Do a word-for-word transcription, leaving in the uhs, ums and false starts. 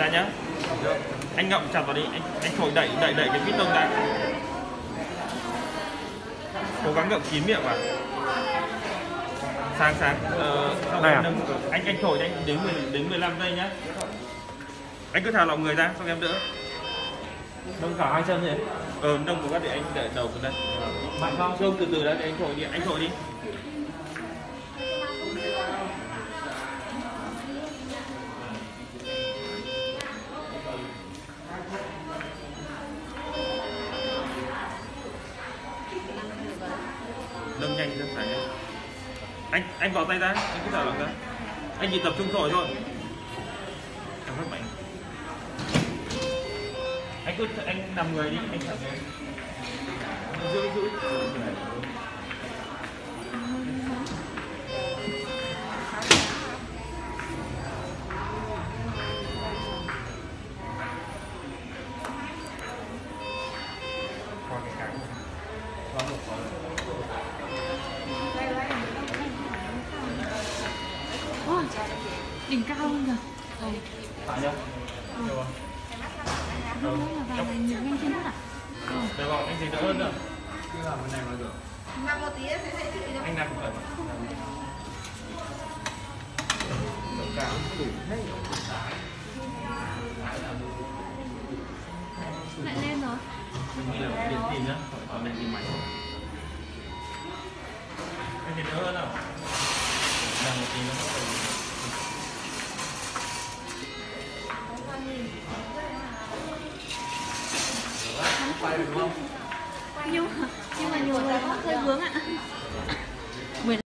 Ra nhá. Được. Anh ngậm chặt vào đi, anh anh thổi đẩy đẩy đẩy cái vít lông ra. Cố gắng ngậm kín miệng vào. Sáng sáng ờ, sau này à? Nâng, anh anh thổi anh đến mười đến mười lăm giây nhá. Anh cứ thả lỏng người ra xong em đỡ. Nâng cả hai chân vậy. Ờ nâng một phát để anh đẩy đầu xuống đây. Mạnh không? Không, từ từ đã để anh thổi đi, anh thổi đi. Nâng nhanh ra phải anh. Anh anh bỏ tay ra, anh cứ thả lỏng ra. Anh chỉ tập trung thổi thôi. Cảm ơn mạnh. Anh cứ anh nằm người đi, anh thả người. Giữ giữ. Đỉnh cao hơn rồi. Rồi. Phải nhá. Được rồi. Được rồi. Nhìn nhanh trên hết à? Được rồi, anh dính đỡ hơn rồi. Cứ làm bên này mà được. Nằm một tí sẽ dễ chịu đâu. Anh nằm một lần. Được cao đủ hết. Lại lên rồi. Mình là điện tìm nhá, còn điện tìm mạnh. Anh dính đỡ hơn nào? Nằm một tí nữa. Quay được không? Nhưng, nhưng mà nhiều người có hơi vướng ạ.